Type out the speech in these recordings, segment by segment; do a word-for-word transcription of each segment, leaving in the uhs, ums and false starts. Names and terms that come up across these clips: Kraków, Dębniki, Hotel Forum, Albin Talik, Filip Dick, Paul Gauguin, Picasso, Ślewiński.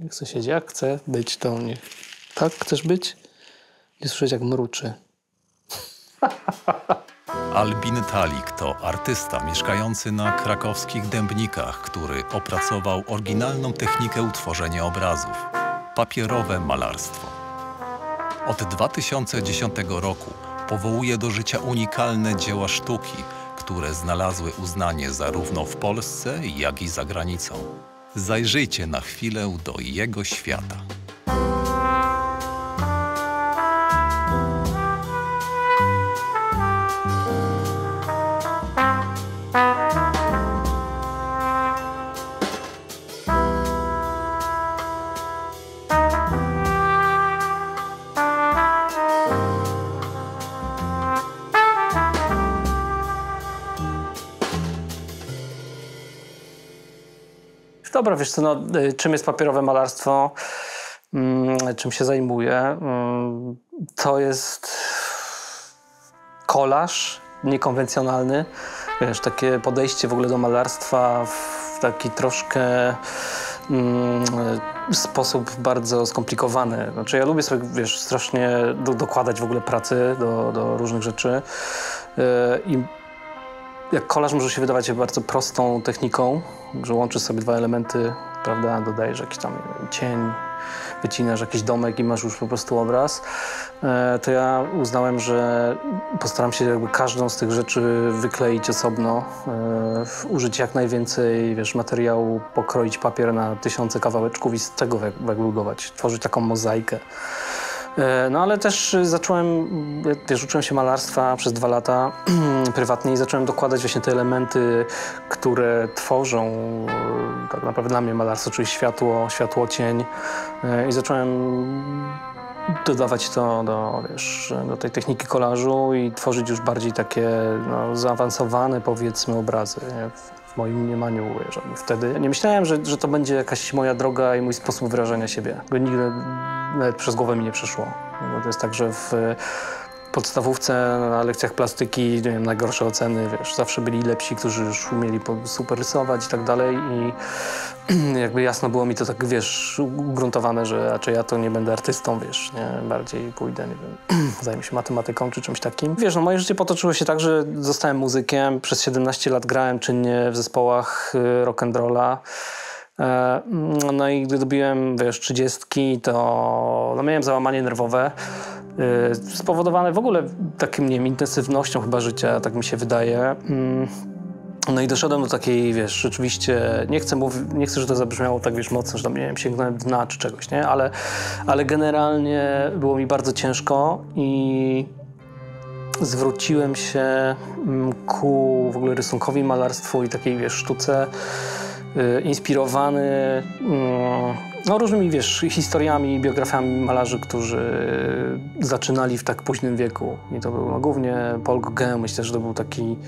Niech co siedzi. Ja chcę być tą nich. Tak? Chcesz być? Nie słyszeć, jak mruczy. Albin Talik to artysta mieszkający na krakowskich Dębnikach, który opracował oryginalną technikę utworzenia obrazów – papierowe malarstwo. Od dwa tysiące dziesiątego roku powołuje do życia unikalne dzieła sztuki, które znalazły uznanie zarówno w Polsce, jak i za granicą. Zajrzyjcie na chwilę do jego świata. Dobra, wiesz co, no, czym jest papierowe malarstwo, czym się zajmuję, to jest kolaż niekonwencjonalny, wiesz, takie podejście w ogóle do malarstwa w taki troszkę sposób bardzo skomplikowany. Znaczy ja lubię sobie, wiesz, strasznie do, dokładać w ogóle pracy do, do różnych rzeczy i jak kolaż może się wydawać bardzo prostą techniką, że łączysz sobie dwa elementy, prawda, dodajesz jakiś tam cień, wycinasz jakiś domek i masz już po prostu obraz, to ja uznałem, że postaram się jakby każdą z tych rzeczy wykleić osobno, użyć jak najwięcej, wiesz, materiału, pokroić papier na tysiące kawałeczków i z tego wygrugować, tworzyć taką mozaikę. No ale też zacząłem, wiesz, uczyłem się malarstwa przez dwa lata prywatnie i zacząłem dokładać właśnie te elementy, które tworzą tak naprawdę dla mnie malarstwo, czyli światło, światło, cień i zacząłem dodawać to do, wiesz, do tej techniki kolażu i tworzyć już bardziej takie, no, zaawansowane, powiedzmy, obrazy, nie? W moim mniemaniu, jakby wtedy. Nie myślałem, że, że to będzie jakaś moja droga i mój sposób wyrażania siebie. Bo nigdy nawet przez głowę mi nie przeszło. Bo to jest tak, że w podstawówce, na lekcjach plastyki, nie wiem, najgorsze oceny, wiesz, zawsze byli lepsi, którzy już umieli super rysować i tak dalej i jakby jasno było mi to tak, wiesz, ugruntowane, że raczej ja to nie będę artystą, wiesz, nie? Bardziej pójdę, nie wiem, zajmę się matematyką czy czymś takim. Wiesz, no moje życie potoczyło się tak, że zostałem muzykiem, przez siedemnaście lat grałem czynnie w zespołach rock'n'rolla. No i gdy dobiłem, wiesz, trzydziestki, to no, miałem załamanie nerwowe, yy, spowodowane w ogóle takim, nie wiem, intensywnością chyba życia, tak mi się wydaje. Yy. No i doszedłem do takiej, wiesz, rzeczywiście, nie chcę, mów, nie chcę, że to zabrzmiało tak, wiesz, mocno, że tam, nie wiem, sięgnąłem dna czy czegoś, nie? Ale, ale generalnie było mi bardzo ciężko i zwróciłem się ku w ogóle rysunkowi, malarstwu i takiej, wiesz, sztuce, inspirowany no, różnymi, wiesz, historiami i biografiami malarzy, którzy zaczynali w tak późnym wieku. I to był no, głównie Paul Gauguin, myślę, że to był taki,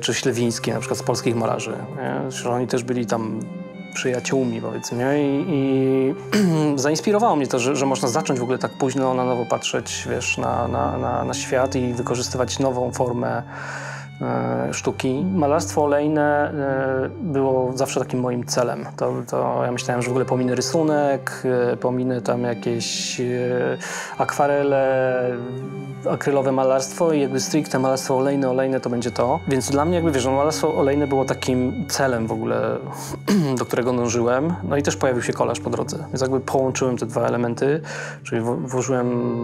czy Ślewiński, na przykład z polskich malarzy. Nie? Że oni też byli tam przyjaciółmi, powiedzmy. Nie? I, i zainspirowało mnie to, że, że można zacząć w ogóle tak późno na nowo patrzeć, wiesz, na, na, na, na świat i wykorzystywać nową formę sztuki. Malarstwo olejne było zawsze takim moim celem. To, to ja myślałem, że w ogóle pominę rysunek, pominę tam jakieś akwarele, akrylowe malarstwo i jakby stricte malarstwo olejne, olejne to będzie to. Więc dla mnie jakby, wiesz, malarstwo olejne było takim celem w ogóle, do którego dążyłem. No i też pojawił się kolaż po drodze. Więc jakby połączyłem te dwa elementy, czyli włożyłem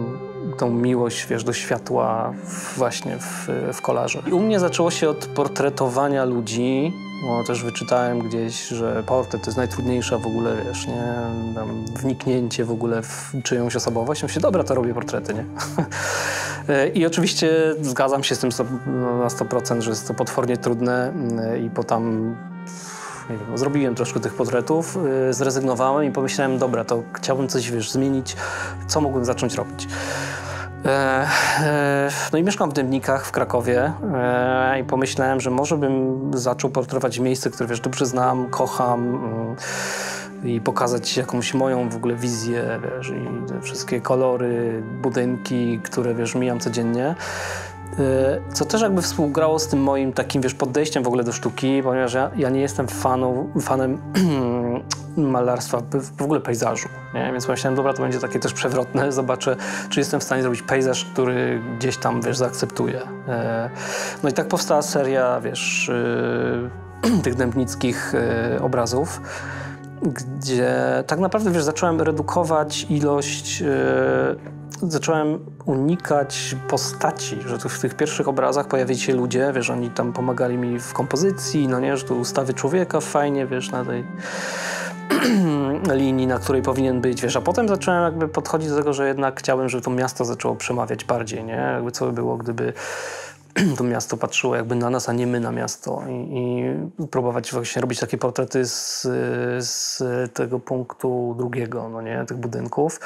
tą miłość, wiesz, do światła właśnie w, w kolażu. I u mnie zaczęło się od portretowania ludzi, bo też wyczytałem gdzieś, że portret to jest najtrudniejsza w ogóle, wiesz, nie, tam wniknięcie w ogóle w czyjąś osobowość. Myślę, dobra, to robię portrety, nie? I oczywiście zgadzam się z tym na sto procent, że jest to potwornie trudne i po tam, nie wiem, zrobiłem troszkę tych portretów, zrezygnowałem i pomyślałem, dobra, to chciałbym coś, wiesz, zmienić, co mógłbym zacząć robić. No i mieszkam w Dębnikach w Krakowie i pomyślałem, że może bym zaczął portretować miejsce, które, wiesz, dobrze znam, kocham i pokazać jakąś moją w ogóle wizję, wiesz, i te wszystkie kolory, budynki, które, wiesz, mijam codziennie. Co też jakby współgrało z tym moim takim, wiesz, podejściem w ogóle do sztuki, ponieważ ja, ja nie jestem fanu, fanem malarstwa, w ogóle pejzażu. Nie? Więc myślałem, dobra, to będzie takie też przewrotne, zobaczę, czy jestem w stanie zrobić pejzaż, który gdzieś tam, wiesz, zaakceptuję. No i tak powstała seria, wiesz, tych dębnickich obrazów, gdzie tak naprawdę, wiesz, zacząłem redukować ilość, zacząłem unikać postaci, że w tych pierwszych obrazach pojawili się ludzie, wiesz, oni tam pomagali mi w kompozycji, no nie, że tu ustawię człowieka fajnie, wiesz, na tej linii, na której powinien być, wiesz, a potem zacząłem jakby podchodzić do tego, że jednak chciałem, żeby to miasto zaczęło przemawiać bardziej, nie, jakby co by było, gdyby to miasto patrzyło jakby na nas, a nie my na miasto. I, i próbować właśnie robić takie portrety z, z tego punktu drugiego, no nie, tych budynków.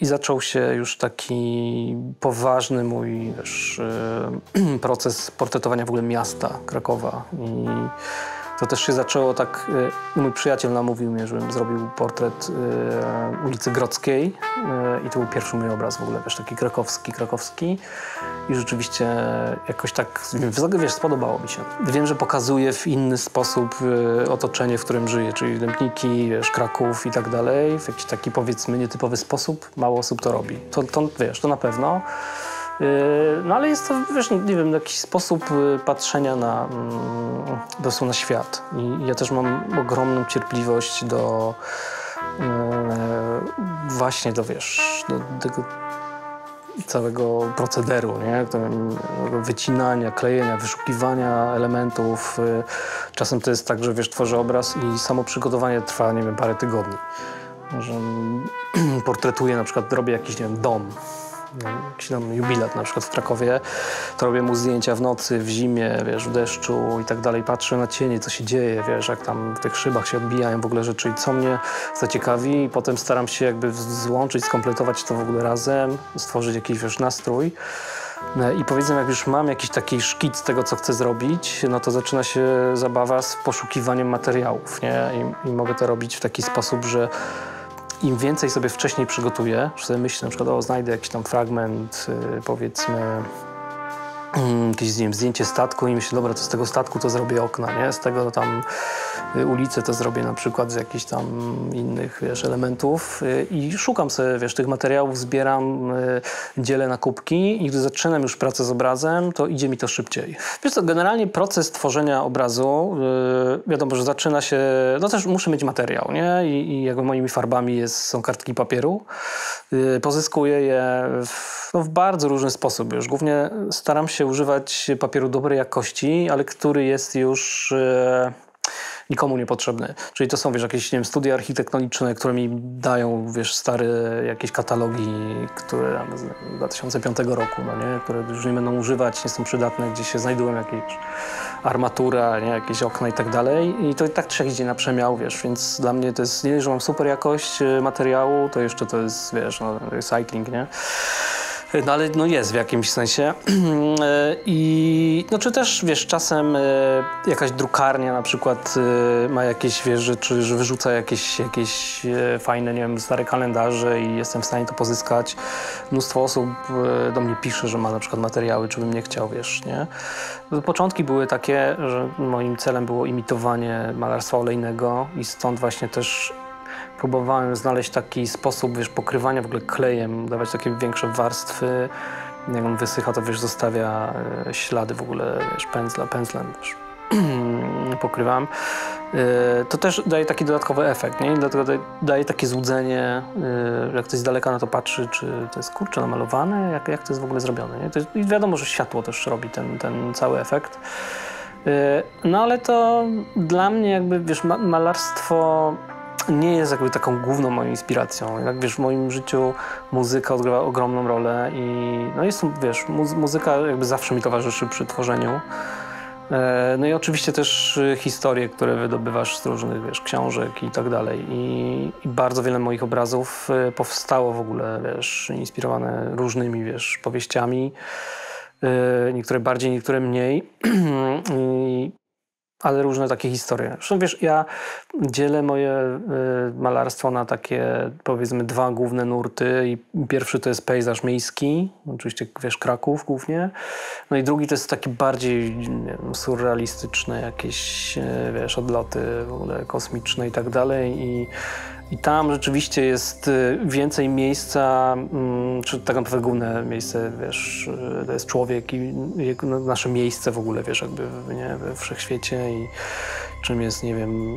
I zaczął się już taki poważny mój, wiesz, proces portretowania w ogóle miasta Krakowa. I to też się zaczęło tak, mój przyjaciel namówił mnie, żebym zrobił portret ulicy Grodzkiej i to był pierwszy mój obraz w ogóle, wiesz, taki krakowski, krakowski. I rzeczywiście jakoś tak, wiesz, spodobało mi się. Wiem, że pokazuje w inny sposób otoczenie, w którym żyję, czyli Dębniki, wiesz, Kraków i tak dalej, w jakiś taki, powiedzmy, nietypowy sposób. Mało osób to robi. To, to wiesz, to na pewno. No ale jest to, wiesz, nie wiem, jakiś sposób patrzenia na, na świat. I ja też mam ogromną cierpliwość do właśnie do, wiesz, do tego całego procederu, nie? Wycinania, klejenia, wyszukiwania elementów. Czasem to jest tak, że, wiesz, tworzę obraz i samo przygotowanie trwa, nie wiem, parę tygodni. Że portretuję, na przykład robię jakiś, nie wiem, dom. Jakiś tam jubilat na przykład w Krakowie, to robię mu zdjęcia w nocy, w zimie, wiesz, w deszczu i tak dalej. Patrzę na cienie, co się dzieje, wiesz, jak tam w tych szybach się odbijają w ogóle rzeczy i co mnie zaciekawi. I potem staram się jakby złączyć, skompletować to w ogóle razem, stworzyć jakiś, wiesz, nastrój. I powiedzmy, jak już mam jakiś taki szkic tego, co chcę zrobić, no to zaczyna się zabawa z poszukiwaniem materiałów, nie? I, i mogę to robić w taki sposób, że im więcej sobie wcześniej przygotuję, że sobie myślę, na przykład, o, znajdę jakiś tam fragment, yy, powiedzmy, yy, jakieś, nie wiem, zdjęcie statku i myślę, dobra, to z tego statku to zrobię okna, nie? Z tego tam yy, ulicy to zrobię na przykład z jakichś tam innych, wiesz, elementów yy, i szukam sobie, wiesz, tych materiałów, zbieram, yy, dzielę na kubki i gdy zaczynam już pracę z obrazem, to idzie mi to szybciej. Wiesz co, generalnie proces tworzenia obrazu, yy, wiadomo, że zaczyna się, no też muszę mieć materiał, nie? I, i jakby moimi farbami jest, są kartki papieru. Yy, pozyskuję je w, no, w bardzo różny sposób już. Głównie staram się używać papieru dobrej jakości, ale który jest już yy, nikomu niepotrzebny. Czyli to są, wiesz, jakieś, nie wiem, studia architektoniczne, które mi dają, wiesz, stare jakieś katalogi, które z dwa tysiące piątego roku, no nie, które już nie będą używać, nie są przydatne, gdzie się znajdują jakieś armatura, nie, jakieś okna i tak dalej. I to i tak trzech idzie na przemiał, wiesz, więc dla mnie to jest, nie, że mam super jakość materiału, to jeszcze to jest, wiesz, no, recycling, nie? No ale no jest w jakimś sensie. I no czy też, wiesz, czasem jakaś drukarnia na przykład ma jakieś, wiesz, rzeczy, że wyrzuca jakieś, jakieś fajne, nie wiem, stare kalendarze i jestem w stanie to pozyskać. Mnóstwo osób do mnie pisze, że ma na przykład materiały, czy bym nie chciał, wiesz, nie? Początki były takie, że moim celem było imitowanie malarstwa olejnego i stąd właśnie też próbowałem znaleźć taki sposób, wiesz, pokrywania w ogóle klejem, dawać takie większe warstwy. Jak on wysycha, to, wiesz, zostawia ślady w ogóle, wiesz, pędzla, pędzlem, wiesz, pokrywam. To też daje taki dodatkowy efekt, nie? Dlatego daje takie złudzenie, jak ktoś z daleka na to patrzy, czy to jest, kurczę, namalowane, jak, jak to jest w ogóle zrobione, nie? To jest, i wiadomo, że światło też robi ten, ten cały efekt. No ale to dla mnie jakby, wiesz, ma- malarstwo nie jest jakby taką główną moją inspiracją. Jak, wiesz, w moim życiu muzyka odgrywa ogromną rolę i no jest, wiesz, muzyka jakby zawsze mi towarzyszy przy tworzeniu. No i oczywiście też historie, które wydobywasz z różnych, wiesz, książek i tak dalej. I, i bardzo wiele moich obrazów powstało w ogóle, wiesz, inspirowane różnymi, wiesz, powieściami. Niektóre bardziej, niektóre mniej. I ale różne takie historie. Zresztą wiesz, ja dzielę moje malarstwo na takie, powiedzmy, dwa główne nurty. I pierwszy to jest pejzaż miejski, oczywiście, wiesz, Kraków głównie. No i drugi to jest taki bardziej, nie wiem, surrealistyczne jakieś, wiesz, odloty w ogóle kosmiczne i tak dalej. I, i tam rzeczywiście jest więcej miejsca, czy tak naprawdę główne miejsce, wiesz, to jest człowiek i nasze miejsce w ogóle, wiesz, jakby, nie, we wszechświecie i czym jest, nie wiem,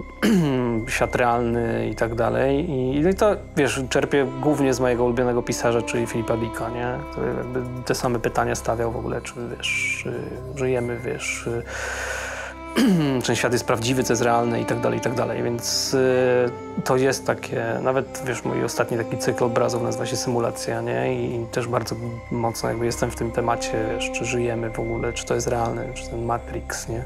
świat realny i tak dalej. I, i to, wiesz, czerpię głównie z mojego ulubionego pisarza, czyli Filipa Dicka, nie? Który jakby te same pytania stawiał w ogóle, czy, wiesz, żyjemy, wiesz, ten świat jest prawdziwy, co jest realne i tak dalej, i tak dalej, więc y, to jest takie, nawet wiesz, mój ostatni taki cykl obrazów nazywa się Symulacja, nie? I, i też bardzo mocno jakby jestem w tym temacie, wiesz, czy żyjemy w ogóle, czy to jest realne, czy ten Matrix, nie?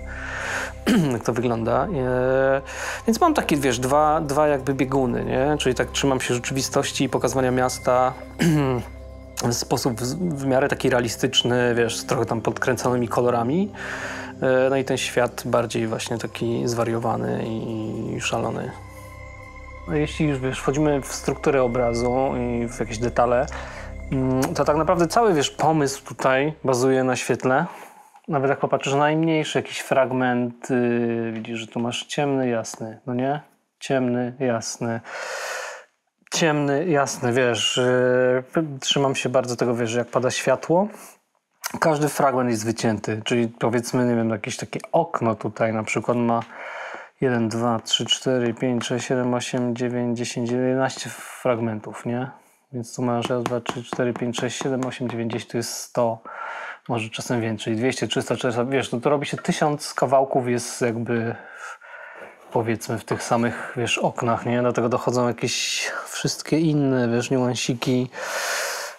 Jak to wygląda. E, więc mam takie, wiesz, dwa, dwa jakby bieguny, nie? Czyli tak trzymam się rzeczywistości i pokazywania miasta, w sposób w, w miarę taki realistyczny, wiesz, z trochę tam podkręconymi kolorami. No i ten świat bardziej właśnie taki zwariowany i szalony. Jeśli już, wiesz, wchodzimy w strukturę obrazu i w jakieś detale, to tak naprawdę cały, wiesz, pomysł tutaj bazuje na świetle. Nawet jak popatrzysz na najmniejszy jakiś fragment, yy, widzisz, że tu masz ciemny, jasny, no nie? Ciemny, jasny. Ciemny, jasny, wiesz. Yy, trzymam się bardzo tego, wiesz, że jak pada światło, każdy fragment jest wycięty, czyli powiedzmy, nie wiem, jakieś takie okno tutaj na przykład ma jeden, dwa, trzy, cztery, pięć, sześć, siedem, osiem, dziewięć, dziesięć, jedenaście fragmentów, nie? Więc tu masz raz, dwa, trzy, cztery, pięć, sześć, siedem, osiem, dziewięć, dziesięć, tu jest sto, może czasem więcej, dwieście, trzysta, czterysta, wiesz, no to robi się tysiąc kawałków jest jakby, powiedzmy, w tych samych, wiesz, oknach, nie? Do tego dochodzą jakieś wszystkie inne, wiesz, niuansiki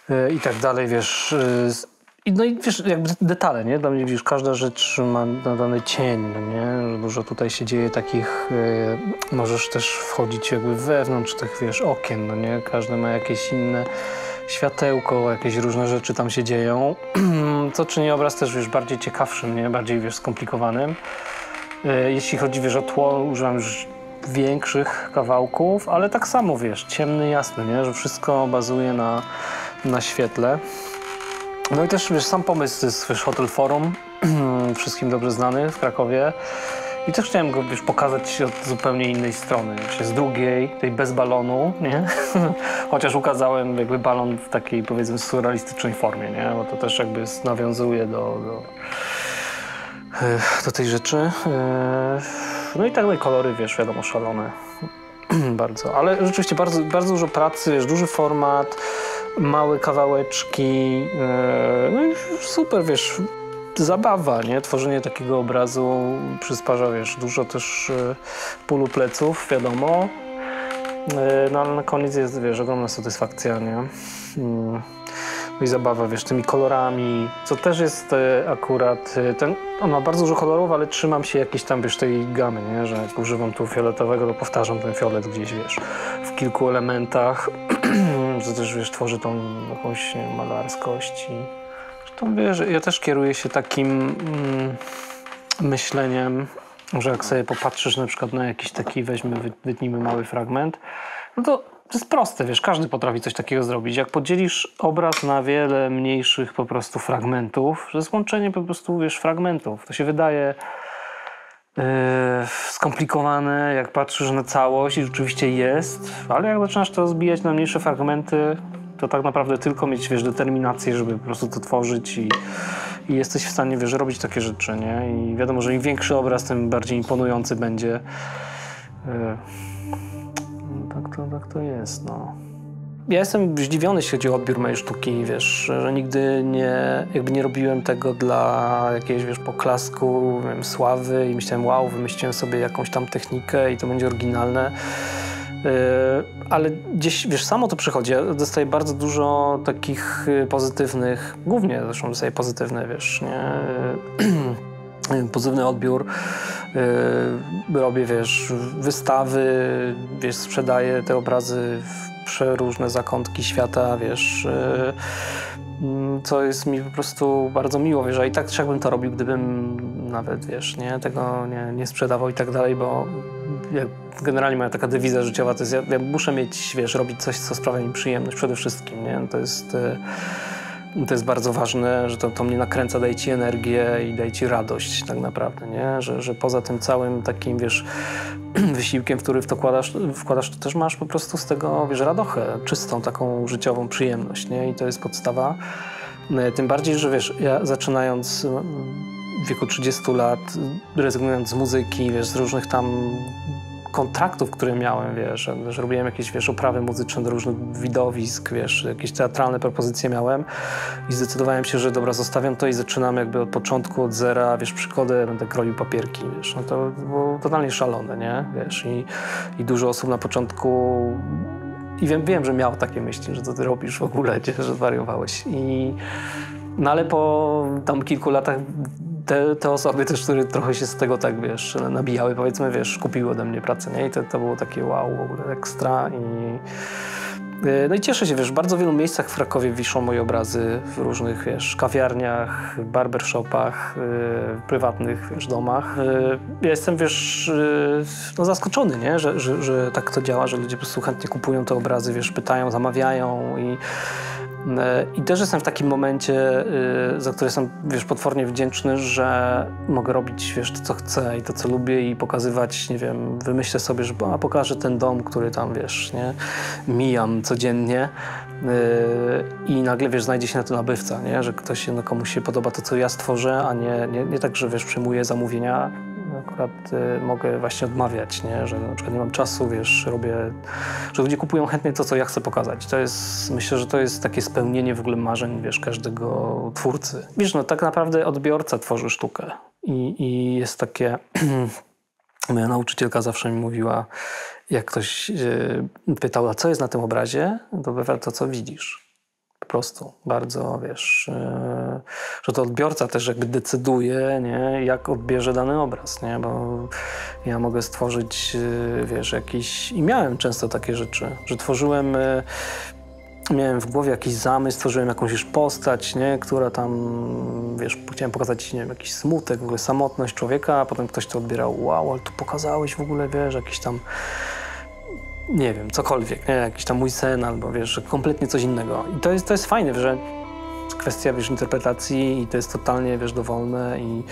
yy, i tak dalej, wiesz, yy, no i wiesz, jakby detale, nie? Dla mnie, widzisz, każda rzecz ma nadany cień, nie? Dużo tutaj się dzieje takich... Yy, możesz też wchodzić jakby wewnątrz tych, wiesz, okien, no nie? Każdy ma jakieś inne światełko, jakieś różne rzeczy tam się dzieją. Co czyni obraz też, wiesz, bardziej ciekawszym, nie? Bardziej, wiesz, skomplikowanym. Yy, jeśli chodzi, wiesz, o tło, używam już większych kawałków, ale tak samo, wiesz, ciemny, jasny, nie? Że wszystko bazuje na, na świetle. No i też, wiesz, sam pomysł to jest, wiesz, Hotel Forum, wszystkim dobrze znany w Krakowie. I też chciałem go, wiesz, pokazać od zupełnie innej strony, z drugiej, tej bez balonu, nie? Chociaż ukazałem jakby balon w takiej, powiedzmy, surrealistycznej formie, nie? Bo to też jakby nawiązuje do, do, do tej rzeczy. No i tak dalej, kolory, wiesz, wiadomo, szalone. Bardzo, ale rzeczywiście bardzo, bardzo dużo pracy, wiesz, duży format, małe kawałeczki, yy, no i super, wiesz, zabawa, nie? Tworzenie takiego obrazu przysparza, wiesz, dużo też yy, bólu pleców, wiadomo, yy, no ale na koniec jest, wiesz, ogromna satysfakcja, nie? Yy. No i zabawa, wiesz, tymi kolorami, co też jest y, akurat, y, ten, on ma bardzo dużo kolorów, ale trzymam się jakiejś tam, wiesz, tej gamy, nie? Że jak używam tu fioletowego, to powtarzam ten fiolet gdzieś, wiesz, w kilku elementach, co też, wiesz, tworzy tą jakąś, nie wiem, malarskość. I... To, wiesz, ja też kieruję się takim mm, myśleniem, że jak sobie popatrzysz na przykład na jakiś taki, weźmy, wytnijmy mały fragment, no to to jest proste, wiesz, każdy potrafi coś takiego zrobić. Jak podzielisz obraz na wiele mniejszych po prostu fragmentów, to jest łączenie po prostu, wiesz, fragmentów. To się wydaje yy, skomplikowane, jak patrzysz na całość i rzeczywiście jest, ale jak zaczynasz to rozbijać na mniejsze fragmenty, to tak naprawdę tylko mieć, wiesz, determinację, żeby po prostu to tworzyć i, i jesteś w stanie, wiesz, robić takie rzeczy, nie? I wiadomo, że im większy obraz, tym bardziej imponujący będzie. Yy. Tak to, tak to jest, no. Ja jestem zdziwiony, jeśli chodzi o odbiór mojej sztuki, wiesz, że nigdy nie, jakby nie robiłem tego dla jakiejś, wiesz, poklasku, wiem, sławy i myślałem, wow, wymyśliłem sobie jakąś tam technikę i to będzie oryginalne. Yy, ale gdzieś, wiesz, samo to przychodzi. Ja dostaję bardzo dużo takich pozytywnych, głównie zresztą dostaję pozytywne, wiesz, nie? Pozytywny odbiór, yy, robię, wiesz, wystawy, wiesz, sprzedaję te obrazy przeróżne zakątki świata, wiesz, co jest mi po prostu bardzo miło, wiesz, a i tak jakbym to robił, gdybym nawet, wiesz, nie, tego nie, nie sprzedawał i tak dalej, bo generalnie moja taka dewiza życiowa to jest, ja, ja muszę mieć, wiesz, robić coś, co sprawia mi przyjemność przede wszystkim, nie, to jest... To jest bardzo ważne, że to, to mnie nakręca, daje ci energię i daje ci radość tak naprawdę, nie? Że, że poza tym całym takim, wiesz, wysiłkiem, w który w to wkładasz, wkładasz, to też masz po prostu z tego, wiesz, radochę, czystą taką życiową przyjemność, nie? I to jest podstawa. Tym bardziej, że wiesz, ja zaczynając w wieku trzydziestu lat, rezygnując z muzyki, wiesz, z różnych tam kontraktów, które miałem, wiesz, że robiłem jakieś, wiesz, oprawy muzyczne do różnych widowisk, wiesz, jakieś teatralne propozycje miałem i zdecydowałem się, że dobra, zostawiam to i zaczynam jakby od początku, od zera, wiesz, przygodę, będę kroił papierki, wiesz, no to było totalnie szalone, nie, wiesz, i, i dużo osób na początku, i wiem, wiem, że miało takie myśli, że co ty robisz w ogóle, nie? Że zwariowałeś i... No ale po tam kilku latach te, te osoby też, które trochę się z tego tak, wiesz, nabijały, powiedzmy, wiesz, kupiły ode mnie pracę, nie? I to, to było takie wow, w ogóle ekstra i... No i cieszę się, wiesz, w bardzo wielu miejscach w Krakowie wiszą moje obrazy, w różnych, wiesz, kawiarniach, barbershopach, w prywatnych, wiesz, domach. Ja jestem, wiesz, no zaskoczony, nie? Że, że, że tak to działa, że ludzie po prostu chętnie kupują te obrazy, wiesz, pytają, zamawiają i... I też jestem w takim momencie, za który jestem, wiesz, potwornie wdzięczny, że mogę robić, wiesz, to, co chcę i to, co lubię i pokazywać, nie wiem, wymyślę sobie, że a, pokażę ten dom, który tam, wiesz, nie, mijam codziennie i nagle, wiesz, znajdzie się na to nabywca, nie, że ktoś, no, komuś się podoba to, co ja stworzę, a nie, nie, nie tak, że, wiesz, przyjmuję zamówienia. Akurat y, mogę właśnie odmawiać, nie? Że na przykład nie mam czasu, wiesz, robię, że ludzie kupują chętnie to, co ja chcę pokazać. To jest, myślę, że to jest takie spełnienie w ogóle marzeń, wiesz, każdego twórcy. Wiesz, no tak naprawdę odbiorca tworzy sztukę i, i jest takie, moja nauczycielka zawsze mi mówiła, jak ktoś y, pytał, a co jest na tym obrazie, to bywa to, co widzisz. Po prostu bardzo, wiesz, yy, że to odbiorca też jakby decyduje, nie, jak odbierze dany obraz, nie, bo ja mogę stworzyć, yy, wiesz, jakiś, i miałem często takie rzeczy, że tworzyłem, yy, miałem w głowie jakiś zamysł, stworzyłem jakąś już postać, nie, która tam, wiesz, chciałem pokazać, nie wiem, jakiś smutek, w ogóle samotność człowieka, a potem ktoś to odbierał, wow, ale tu pokazałeś w ogóle, wiesz, jakiś tam... nie wiem, cokolwiek, nie? Jakiś tam mój sen, albo wiesz, kompletnie coś innego. I to jest, to jest fajne, że kwestia, wiesz, interpretacji i to jest totalnie, wiesz, dowolne i,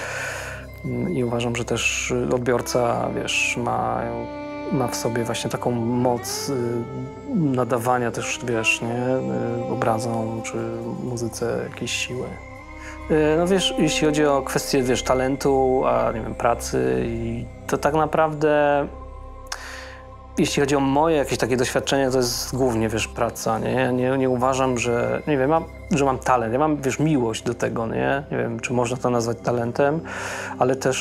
i uważam, że też odbiorca, wiesz, ma, ma w sobie właśnie taką moc nadawania też, wiesz, nie, obrazom czy muzyce jakiejś siły. No wiesz, jeśli chodzi o kwestię, wiesz, talentu, a nie wiem, pracy, i to tak naprawdę... Jeśli chodzi o moje jakieś takie doświadczenie, to jest głównie, wiesz, praca, nie? Ja nie, nie uważam, że, nie wiem, mam, że mam talent, ja mam, wiesz, miłość do tego, nie? Nie wiem, czy można to nazwać talentem, ale też,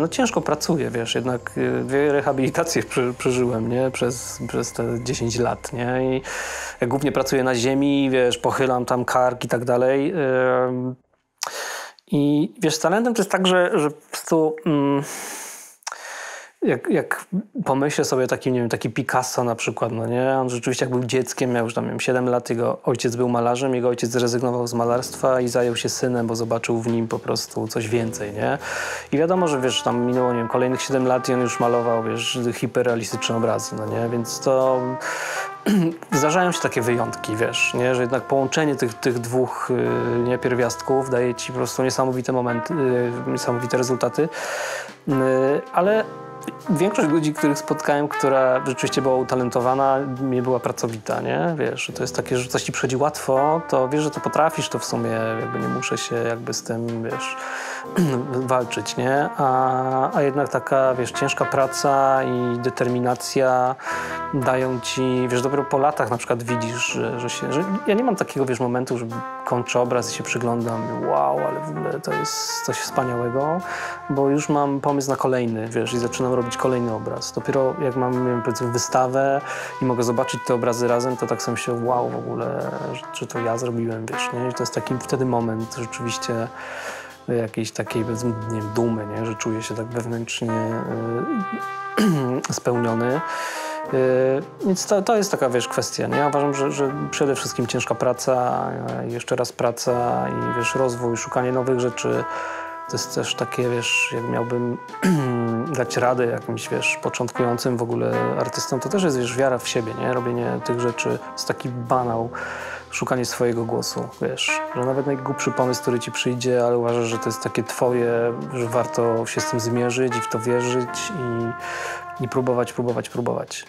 no, ciężko pracuję, wiesz, jednak dwie rehabilitacje przeżyłem, nie? Przez, przez te dziesięć lat, nie? I ja głównie pracuję na ziemi, wiesz, pochylam tam kark i tak dalej. I, wiesz, z talentem to jest tak, że, że po prostu... Mm, Jak, jak pomyślę sobie taki, nie wiem, taki Picasso na przykład, no nie? On rzeczywiście jak był dzieckiem, miał już tam, nie wiem, siedem lat, jego ojciec był malarzem, jego ojciec zrezygnował z malarstwa i zajął się synem, bo zobaczył w nim po prostu coś więcej, nie? I wiadomo, że wiesz, tam minęło, nie wiem, kolejnych siedem lat i on już malował, wiesz, hiperrealistyczne obrazy, no nie? Więc to... Zdarzają się takie wyjątki, wiesz, nie? Że jednak połączenie tych, tych dwóch yy, nie, pierwiastków daje ci po prostu niesamowite momenty, yy, niesamowite rezultaty, yy, ale... Większość ludzi, których spotkałem, która rzeczywiście była utalentowana, nie była pracowita, nie? Wiesz, to jest takie, że coś ci przychodzi łatwo, to wiesz, że to potrafisz, to w sumie jakby nie muszę się jakby z tym, wiesz, walczyć, nie? A, a jednak taka, wiesz, ciężka praca i determinacja dają ci, wiesz, dopiero po latach na przykład widzisz, że, że się... Że ja nie mam takiego, wiesz, momentu, że kończę obraz i się przyglądam, wow, ale w ogóle to jest coś wspaniałego, bo już mam pomysł na kolejny, wiesz, i zaczynam robić kolejny obraz. Dopiero jak mam, nie wiem, powiedzmy, wystawę i mogę zobaczyć te obrazy razem, to tak sobie się, wow, w ogóle, że to ja zrobiłem, wiesz, nie? I to jest taki wtedy moment rzeczywiście jakiejś takiej, nie wiem, dumy, nie? Że czuję się tak wewnętrznie y, spełniony. Więc to, to jest taka, wiesz, kwestia. Nie? Ja uważam, że, że przede wszystkim ciężka praca, jeszcze raz praca i, wiesz, rozwój, szukanie nowych rzeczy. To jest też takie, wiesz, jak miałbym dać radę jakimś, wiesz, początkującym w ogóle artystom, to też jest, wiesz, wiara w siebie, nie? Robienie tych rzeczy, jest taki banał, szukanie swojego głosu, wiesz, że nawet najgłupszy pomysł, który ci przyjdzie, ale uważasz, że to jest takie twoje, że warto się z tym zmierzyć i w to wierzyć i, i próbować, próbować, próbować.